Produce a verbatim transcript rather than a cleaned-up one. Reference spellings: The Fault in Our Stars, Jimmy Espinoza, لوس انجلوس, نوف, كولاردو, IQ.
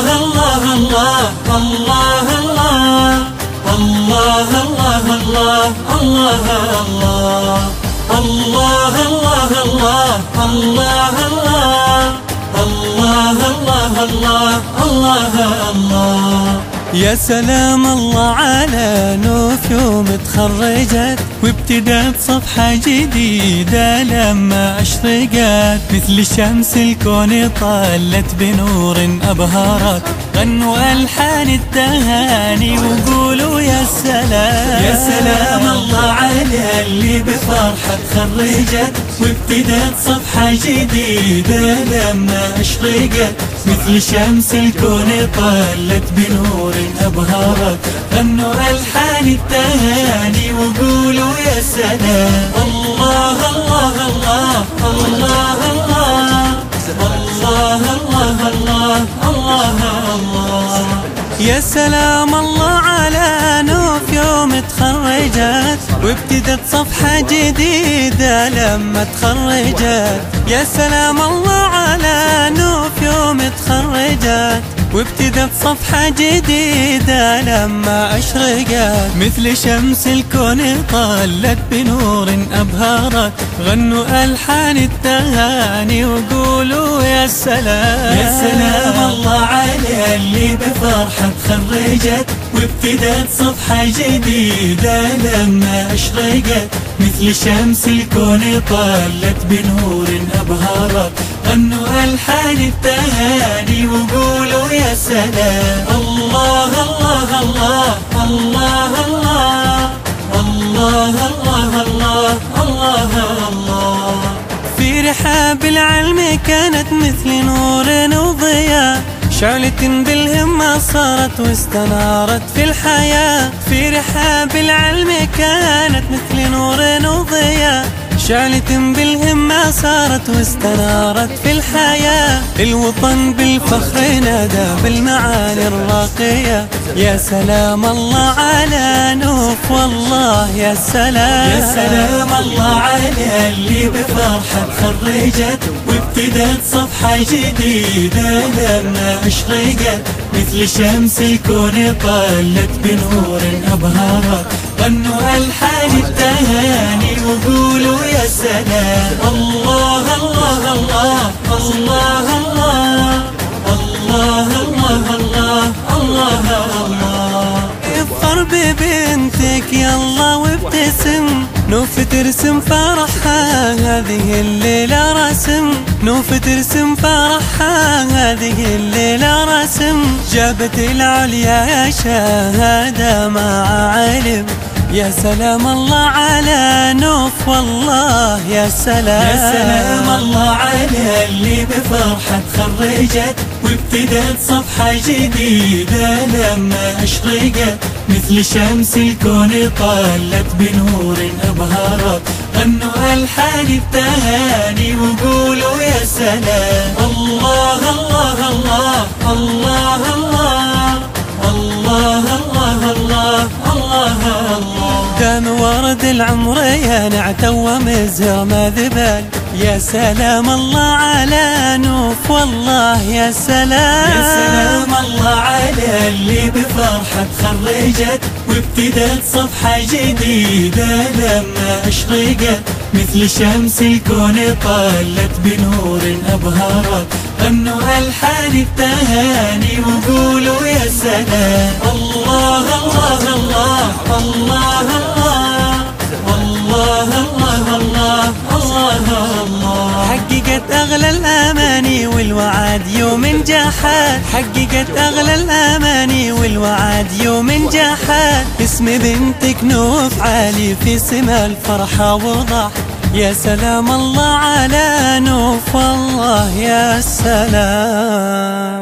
الله الله الله الله الله الله الله الله الله الله الله الله الله الله الله الله الله الله الله. يا سلام الله على نوف يوم تخرجت وابتدت صفحة جديدة لما أشرقت، مثل شمس الكون طالت بنور أبهرت، غنوا ألحان التهاني وقولوا يا سلام. يا سلام الله على اللي بفرحة تخرجت وابتدت صفحة جديدة لما أشرقت، مثل شمس الكون طالت بنور أبهرت، غنوا ألحان التهاني وقولوا يا سلام. الله الله الله الله الله الله الله الله الله الله. يا سلام الله على نوف يوم تخرجت وابتدت صفحة جديدة لما تخرجت، يا سلام الله على نوف يوم تخرجت وابتدت صفحة جديدة لما أشرقت، مثل شمس الكون طالت بنور أبهرت، غنوا ألحان التهاني وقولوا يا سلام. يا سلام الله على اللي بفرحة تخرجت وابتدت صفحة جديدة لما أشرقت، مثل شمس الكون طالت بنور أبهرت، غنوا ألحان التهاني وقولوا يا سلام. الله الله الله الله الله الله الله الله الله الله. في رحاب العلم كانت مثل نور وضياء، شعلت بالهمة صارت واستنارت في الحياة، في رحاب العلم كانت مثل نور وضياء، شعلت بالهمة صارت واستنارت في الحياة، الوطن بالفخر نادى بالمعاني الراقية. يا سلام الله على نوف والله يا سلام. يا سلام الله على اللي بفرحة تخرجت وابتدت صفحة جديدة لما أشرقت، مثل شمس الكون طالت بنور أبهرت، غنوا ألحان التهاني وقولوا يا سلام. الله الله الله الله الله الله الله الله الله. افخر ببنتك يلا وابتسم، نوف ترسم فرحها هذه الليلة رسم، نوف ترسم فرحها هذه الليلة رسم، جابت العليا شهادة مع علم. يا سلام الله على نوف والله يا سلام. يا سلام الله على اللي بفرحة تخرجت وابتدت صفحة جديدة لما أشرقت، مثل شمس الكون طالت بنور أبهرت، غنوا ألحان التهاني وقولوا يا سلام. الله الله الله الله الله الله الله الله الله الله. دام ورد العمر يا نعت ومزهر ما ذبل، يا سلام الله على نوف والله يا سلام. يا سلام الله على اللي بفرحة تخرجت وابتدت صفحة جديدة لما أشرقت، مثل شمس الكون طالت بنور أبهرت، غنوا ألحان التهاني وقولوا يا سلام. الله الله الله الله الله الله الله الله الله الله. حققت أغلى الأماني والوعد يوم جاحت، حققت أغلى الأماني والوعد يوم جاحت، اسم بنتك نوف عالي في سما الفرحة وضح. يا سلام الله على نوف والله يا سلام.